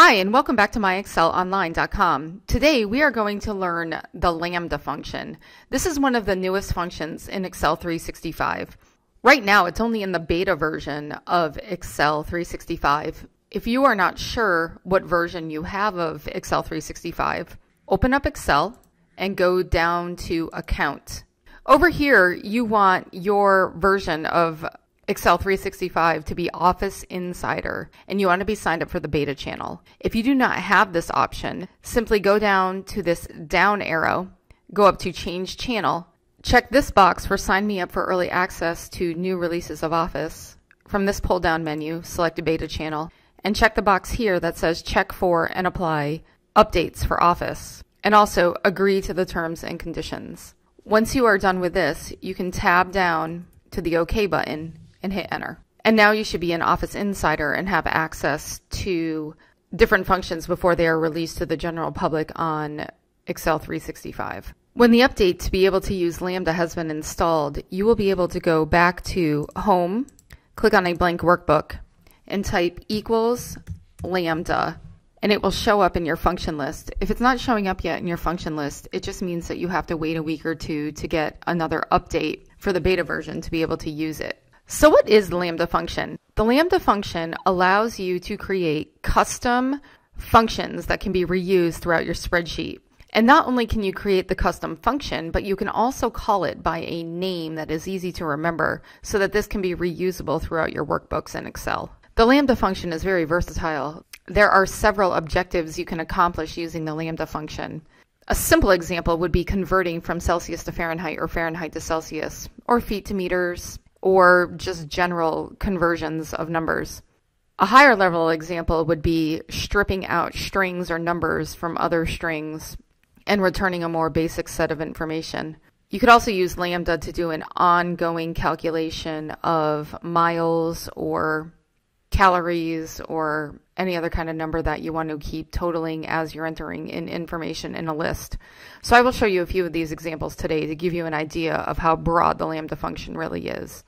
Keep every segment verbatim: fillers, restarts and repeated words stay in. Hi, and welcome back to my excel online dot com. Today we are going to learn the Lambda function. This is one of the newest functions in Excel three sixty-five. Right now it's only in the beta version of Excel three sixty-five. If you are not sure what version you have of Excel three sixty-five, open up Excel and go down to Account. Over here you want your version of Excel three sixty-five to be Office Insider, and you want to be signed up for the beta channel. If you do not have this option, simply go down to this down arrow, go up to Change Channel, check this box for Sign Me Up for Early Access to New Releases of Office. From this pull-down menu, select a beta channel, and check the box here that says Check for and Apply Updates for Office, and also Agree to the Terms and Conditions. Once you are done with this, you can tab down to the OK button and hit enter. And now you should be in Office Insider and have access to different functions before they are released to the general public on Excel three sixty-five. When the update to be able to use Lambda has been installed, you will be able to go back to Home, click on a blank workbook, and type equals Lambda, and it will show up in your function list. If it's not showing up yet in your function list, it just means that you have to wait a week or two to get another update for the beta version to be able to use it. So what is the Lambda function? The Lambda function allows you to create custom functions that can be reused throughout your spreadsheet. And not only can you create the custom function, but you can also call it by a name that is easy to remember so that this can be reusable throughout your workbooks in Excel. The Lambda function is very versatile. There are several objectives you can accomplish using the Lambda function. A simple example would be converting from Celsius to Fahrenheit or Fahrenheit to Celsius, or feet to meters, or just general conversions of numbers. A higher level example would be stripping out strings or numbers from other strings and returning a more basic set of information. You could also use Lambda to do an ongoing calculation of miles or calories or any other kind of number that you want to keep totaling as you're entering in information in a list. So I will show you a few of these examples today to give you an idea of how broad the Lambda function really is.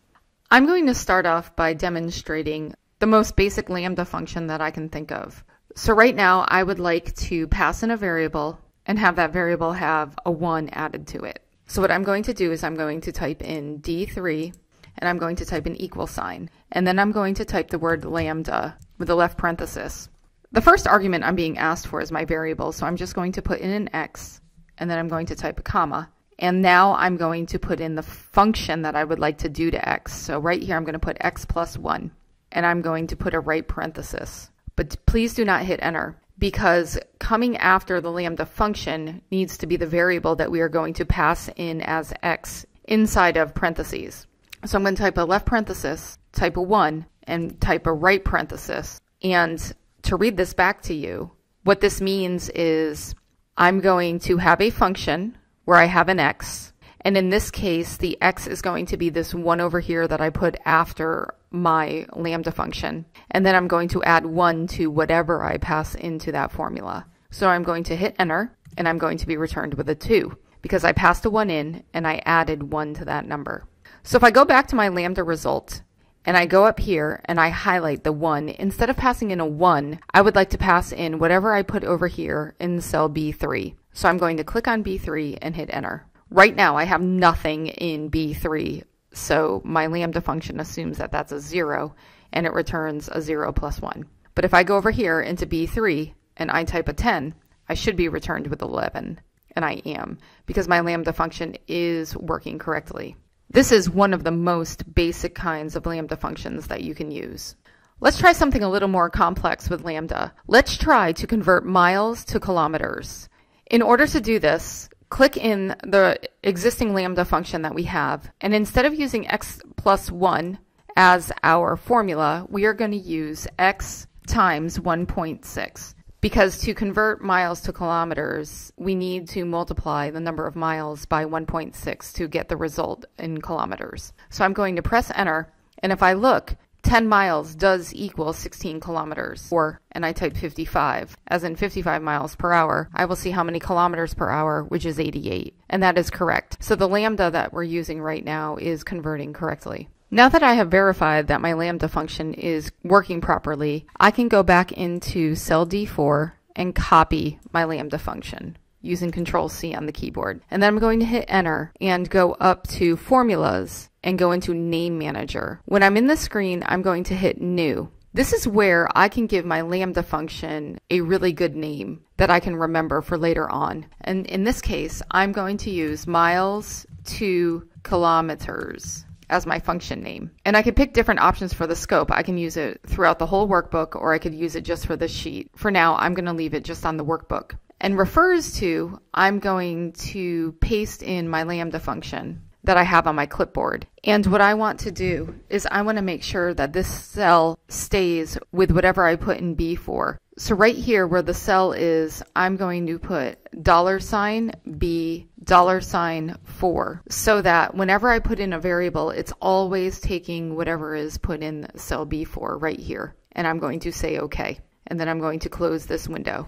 I'm going to start off by demonstrating the most basic Lambda function that I can think of. So right now I would like to pass in a variable and have that variable have a one added to it. So what I'm going to do is I'm going to type in D three, and I'm going to type an equal sign, and then I'm going to type the word Lambda with a left parenthesis. The first argument I'm being asked for is my variable, so I'm just going to put in an X, and then I'm going to type a comma. And now I'm going to put in the function that I would like to do to X. So right here I'm going to put X plus one, and I'm going to put a right parenthesis. But please do not hit enter, because coming after the Lambda function needs to be the variable that we are going to pass in as X inside of parentheses. So I'm going to type a left parenthesis, type a one, and type a right parenthesis. And to read this back to you, what this means is I'm going to have a function where I have an X. And in this case, the X is going to be this one over here that I put after my Lambda function. And then I'm going to add one to whatever I pass into that formula. So I'm going to hit enter, and I'm going to be returned with a two, because I passed a one in and I added one to that number. So if I go back to my Lambda result and I go up here and I highlight the one, instead of passing in a one, I would like to pass in whatever I put over here in cell B three. So I'm going to click on B three and hit enter. Right now I have nothing in B three, so my Lambda function assumes that that's a zero and it returns a zero plus one. But if I go over here into B three and I type a ten, I should be returned with eleven, and I am, because my Lambda function is working correctly. This is one of the most basic kinds of Lambda functions that you can use. Let's try something a little more complex with Lambda. Let's try to convert miles to kilometers. In order to do this, click in the existing Lambda function that we have, and instead of using X plus one as our formula, we are going to use X times one point six. Because to convert miles to kilometers, we need to multiply the number of miles by one point six to get the result in kilometers. So I'm going to press enter, and if I look, ten miles does equal sixteen kilometers, or, and I type fifty-five, as in fifty-five miles per hour, I will see how many kilometers per hour, which is eighty-eight, and that is correct. So the Lambda that we're using right now is converting correctly. Now that I have verified that my Lambda function is working properly, I can go back into cell D four and copy my Lambda function using Control C on the keyboard. And then I'm going to hit Enter and go up to Formulas and go into Name Manager. When I'm in the screen, I'm going to hit New. This is where I can give my Lambda function a really good name that I can remember for later on. And in this case, I'm going to use miles to kilometers as my function name. And I can pick different options for the scope. I can use it throughout the whole workbook, or I could use it just for the sheet. For now, I'm going to leave it just on the workbook. And refers to, I'm going to paste in my Lambda function that I have on my clipboard. And what I want to do is I want to make sure that this cell stays with whatever I put in B four. So right here where the cell is, I'm going to put dollar sign B dollar sign four, so that whenever I put in a variable, it's always taking whatever is put in cell B four right here. And I'm going to say okay. And then I'm going to close this window.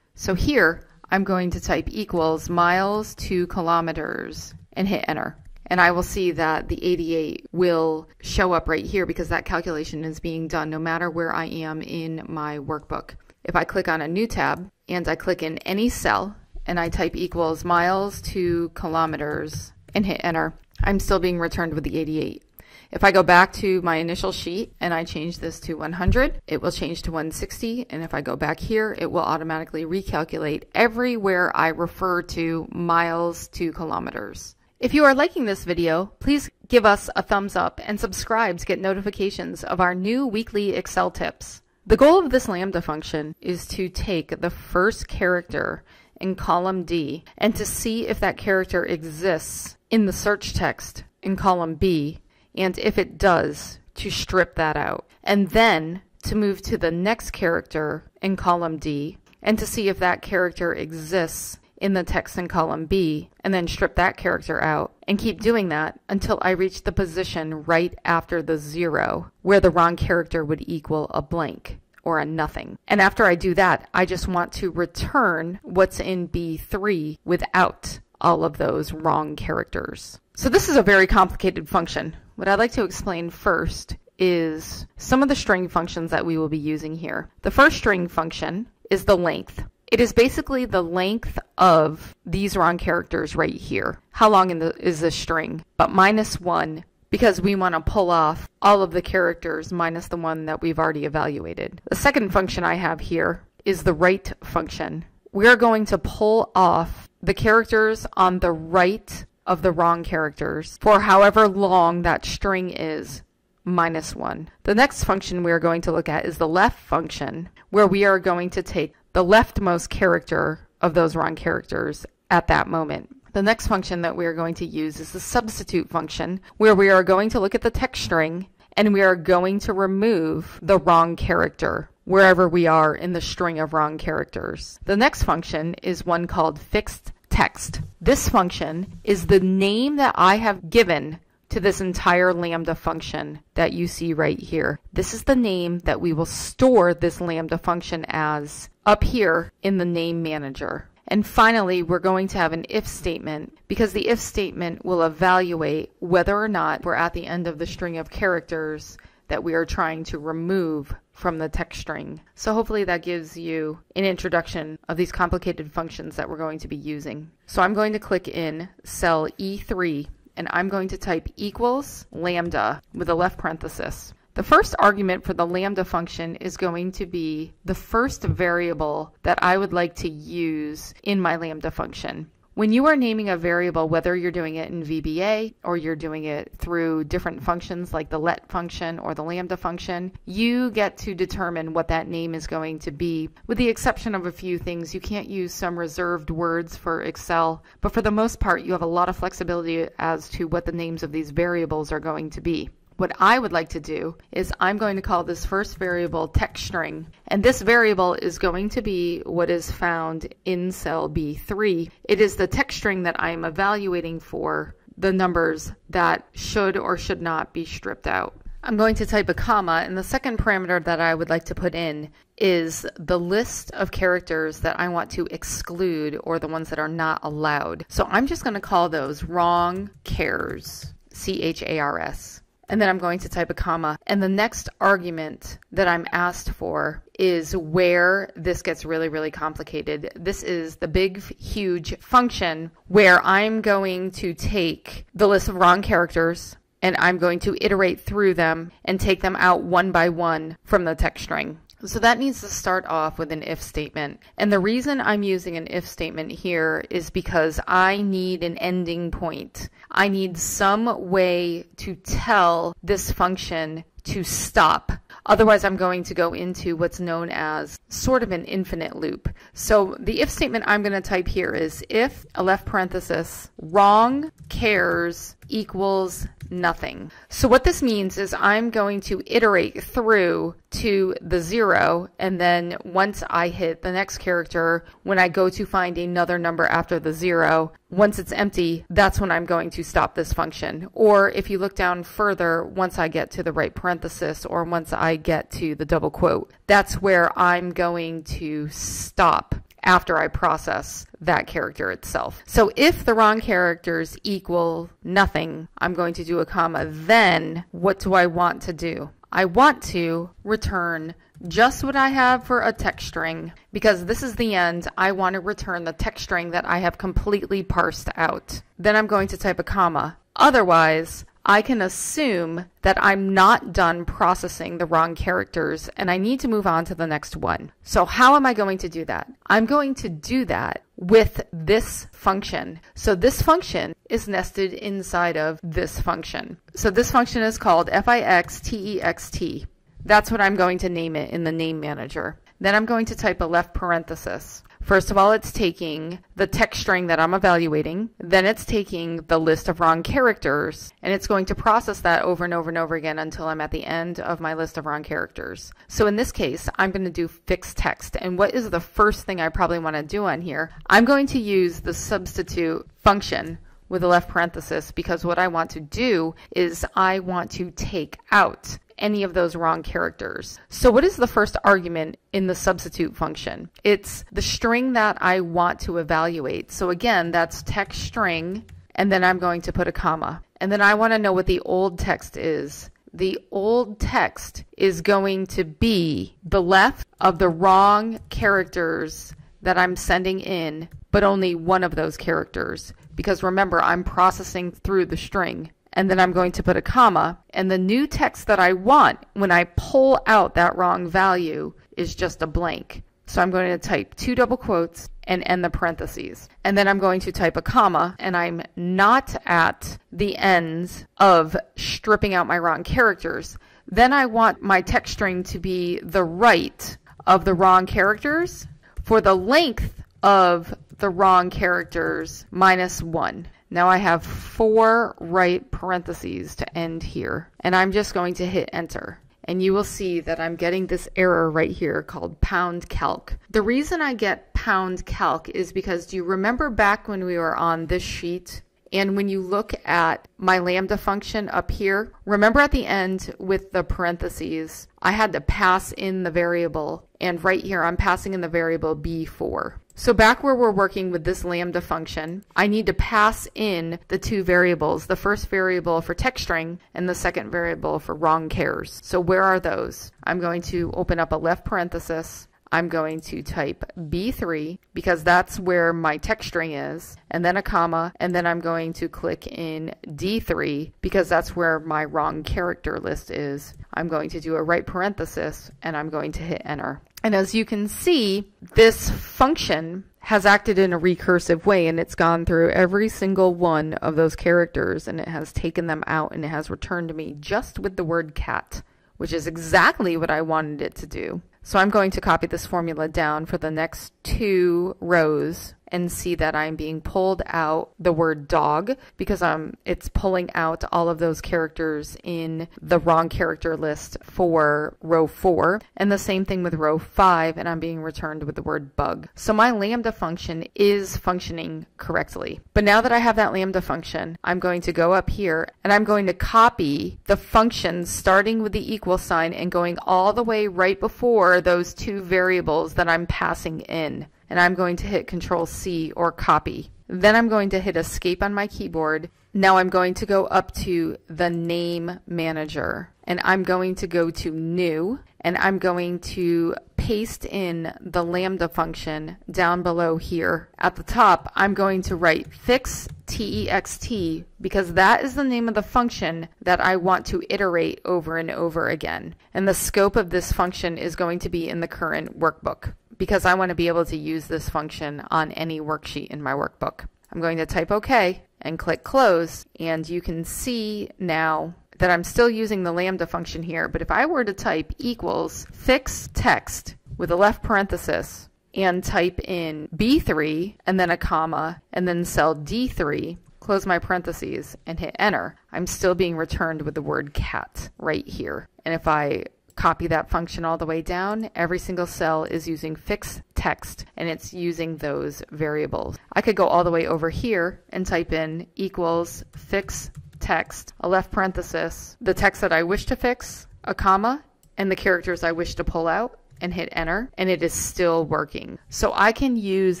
So here I'm going to type equals miles to kilometers and hit Enter. And I will see that the eighty-eight will show up right here because that calculation is being done no matter where I am in my workbook. If I click on a new tab and I click in any cell and I type equals miles to kilometers and hit Enter, I'm still being returned with the eighty-eight. If I go back to my initial sheet and I change this to one hundred, it will change to one sixty. And if I go back here, it will automatically recalculate everywhere I refer to miles to kilometers. If you are liking this video, please give us a thumbs up and subscribe to get notifications of our new weekly Excel tips. The goal of this Lambda function is to take the first character in column D and to see if that character exists in the search text in column B, and if it does, to strip that out. And then to move to the next character in column D and to see if that character exists in the text in column B, and then strip that character out, and keep doing that until I reach the position right after the zero where the wrong character would equal a blank or a nothing. And after I do that, I just want to return what's in B three without all of those wrong characters. So this is a very complicated function. What I'd like to explain first is some of the string functions that we will be using here. The first string function is the length. It is basically the length of these wrong characters right here. How long in the, is this string? But minus one, because we want to pull off all of the characters minus the one that we've already evaluated. The second function I have here is the right function. We're going to pull off the characters on the right of the wrong characters for however long that string is, minus one. The next function we're going to look at is the left function, where we are going to take the leftmost character of those wrong characters at that moment. The next function that we are going to use is the substitute function, where we are going to look at the text string and we are going to remove the wrong character wherever we are in the string of wrong characters. The next function is one called FIXTEXT. This function is the name that I have given to this entire Lambda function that you see right here. This is the name that we will store this Lambda function as up here in the name manager. And finally, we're going to have an if statement, because the if statement will evaluate whether or not we're at the end of the string of characters that we are trying to remove from the text string. So hopefully that gives you an introduction of these complicated functions that we're going to be using. So I'm going to click in cell E three and I'm going to type equals lambda with a left parenthesis. The first argument for the lambda function is going to be the first variable that I would like to use in my lambda function. When you are naming a variable, whether you're doing it in V B A or you're doing it through different functions like the let function or the lambda function, you get to determine what that name is going to be, with the exception of a few things. You can't use some reserved words for Excel, but for the most part, you have a lot of flexibility as to what the names of these variables are going to be. What I would like to do is I'm going to call this first variable text string, and this variable is going to be what is found in cell B three. It is the text string that I am evaluating for the numbers that should or should not be stripped out. I'm going to type a comma, and the second parameter that I would like to put in is the list of characters that I want to exclude, or the ones that are not allowed. So I'm just going to call those wrong chars, C H A R S. and then I'm going to type a comma. And the next argument that I'm asked for is where this gets really, really complicated. This is the big, huge function where I'm going to take the list of wrong characters and I'm going to iterate through them and take them out one by one from the text string. So that needs to start off with an if statement. And the reason I'm using an if statement here is because I need an ending point. I need some way to tell this function to stop. Otherwise, I'm going to go into what's known as sort of an infinite loop. So the if statement I'm going to type here is if, a left parenthesis, wrong cares equals nothing. So what this means is I'm going to iterate through to the zero, and then once I hit the next character, when I go to find another number after the zero, once it's empty, that's when I'm going to stop this function. Or if you look down further, once I get to the right parenthesis, or once I get to the double quote, that's where I'm going to stop after I process that character itself. So if the wrong characters equal nothing, I'm going to do a comma. Then what do I want to do? I want to return just what I have for a text string, because this is the end. I want to return the text string that I have completely parsed out. Then I'm going to type a comma. Otherwise, I can assume that I'm not done processing the wrong characters and I need to move on to the next one. So how am I going to do that? I'm going to do that with this function. So this function is nested inside of this function. So this function is called F I X T E X T. That's what I'm going to name it in the name manager. Then I'm going to type a left parenthesis. First of all, it's taking the text string that I'm evaluating, then it's taking the list of wrong characters, and it's going to process that over and over and over again until I'm at the end of my list of wrong characters. So in this case, I'm going to do fixed text. And what is the first thing I probably want to do on here? I'm going to use the substitute function with a left parenthesis, because what I want to do is I want to take out any of those wrong characters. So what is the first argument in the substitute function? It's the string that I want to evaluate. So again, that's text string, and then I'm going to put a comma. And then I want to know what the old text is. The old text is going to be the left of the wrong characters that I'm sending in, but only one of those characters. Because remember, I'm processing through the string. And then I'm going to put a comma, and the new text that I want when I pull out that wrong value is just a blank. So I'm going to type two double quotes and end the parentheses. And then I'm going to type a comma, and I'm not at the ends of stripping out my wrong characters. Then I want my text string to be the right of the wrong characters for the length of the wrong characters minus one. Now I have four right parentheses to end here, and I'm just going to hit enter. And you will see that I'm getting this error right here called pound calc. The reason I get pound calc is because, do you remember back when we were on this sheet? And when you look at my Lambda function up here, remember at the end with the parentheses, I had to pass in the variable. And right here, I'm passing in the variable B four. So back where we're working with this Lambda function, I need to pass in the two variables, the first variable for text string and the second variable for wrong cares. So where are those? I'm going to open up a left parenthesis. I'm going to type B three, because that's where my text string is, and then a comma, and then I'm going to click in D three, because that's where my wrong character list is. I'm going to do a right parenthesis, and I'm going to hit enter. And as you can see, this function has acted in a recursive way, and it's gone through every single one of those characters, and it has taken them out, and it has returned to me just with the word cat, which is exactly what I wanted it to do. So I'm going to copy this formula down for the next two rows and see that I'm being pulled out the word dog, because um, it's pulling out all of those characters in the wrong character list for row four. And the same thing with row five, and I'm being returned with the word bug. So my Lambda function is functioning correctly. But now that I have that Lambda function, I'm going to go up here and I'm going to copy the function starting with the equal sign and going all the way right before those two variables that I'm passing in. And I'm going to hit control C or copy. Then I'm going to hit escape on my keyboard, Now I'm going to go up to the name manager, and I'm going to go to new, and I'm going to paste in the Lambda function down below here. At the top, I'm going to write FIXTEXT because that is the name of the function that I want to iterate over and over again. And the scope of this function is going to be in the current workbook because I want to be able to use this function on any worksheet in my workbook. I'm going to type OK and click close, and you can see now that I'm still using the Lambda function here, but if I were to type equals fix text with a left parenthesis and type in B three and then a comma and then cell D three, close my parentheses and hit enter, I'm still being returned with the word cat right here. And if I copy that function all the way down, every single cell is using fixed text, and it's using those variables. I could go all the way over here and type in equals fix text, a left parenthesis, the text that I wish to fix, a comma, and the characters I wish to pull out, and hit enter, and it is still working. So I can use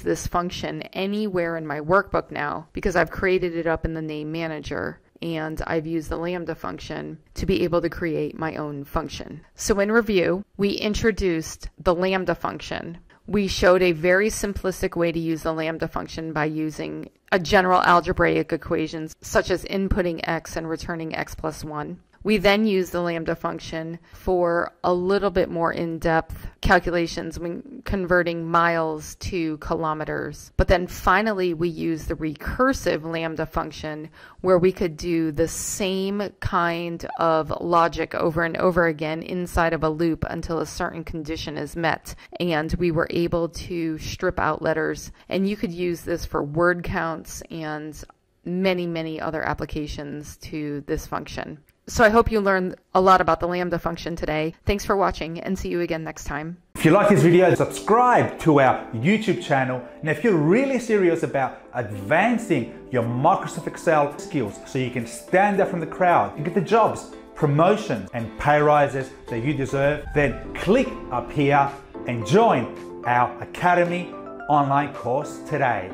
this function anywhere in my workbook now because I've created it up in the name manager, and I've used the Lambda function to be able to create my own function. So in review, we introduced the Lambda function. We showed a very simplistic way to use the Lambda function by using a general algebraic equations such as inputting x and returning x plus one. We then use the Lambda function for a little bit more in-depth calculations when converting miles to kilometers. But then finally, we use the recursive Lambda function where we could do the same kind of logic over and over again inside of a loop until a certain condition is met. And we were able to strip out letters. And you could use this for word counts and many, many other applications to this function. So I hope you learned a lot about the Lambda function today. Thanks for watching, and see you again next time. If you like this video, subscribe to our YouTube channel. And if you're really serious about advancing your Microsoft Excel skills so you can stand out from the crowd and get the jobs, promotions, and pay rises that you deserve, then click up here and join our Academy online course today.